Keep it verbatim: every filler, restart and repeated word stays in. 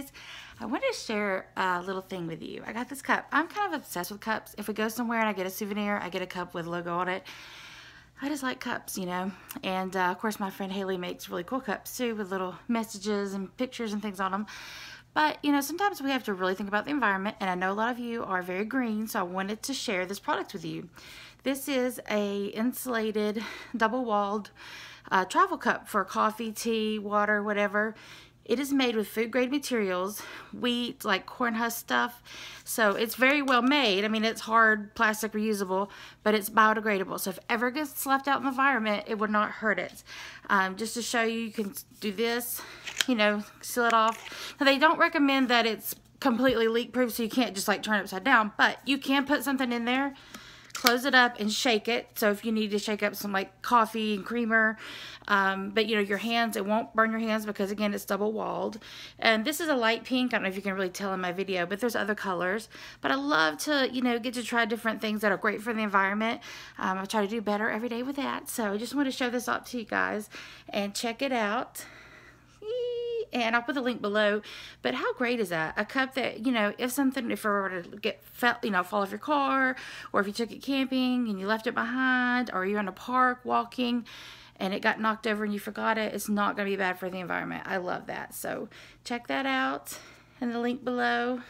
guys, I wanted to share a little thing with you. I got this cup. I'm kind of obsessed with cups. If we go somewhere and I get a souvenir, I get a cup with logo on it. I just like cups, you know. And uh, of course my friend Haley makes really cool cups too, with little messages and pictures and things on them. But you know, sometimes we have to really think about the environment, and I know a lot of you are very green, so I wanted to share this product with you. This is a insulated, double-walled uh, travel cup for coffee, tea, water, whatever. It is made with food grade materials, wheat, like corn husk stuff. So it's very well made. I mean, it's hard plastic reusable, but it's biodegradable. So if ever gets left out in the environment, it would not hurt it. Um, just to show you, you can do this, you know, seal it off. Now they don't recommend that it's completely leak proof, so you can't just like turn it upside down, but you can put something in there, close it up and shake it. So if you need to shake up some like coffee and creamer, um, but you know, your hands, it won't burn your hands because again, it's double walled. And this is a light pink. I don't know if you can really tell in my video, but there's other colors, but I love to, you know, get to try different things that are great for the environment. Um, I try to do better every day with that. So I just want to show this up to you guys and check it out. And I'll put the link below, but how great is that? A cup that, you know, if something, if I were to get, you know, fall off your car, or if you took it camping and you left it behind, or you're in a park walking and it got knocked over and you forgot it, it's not going to be bad for the environment. I love that. So check that out in the link below.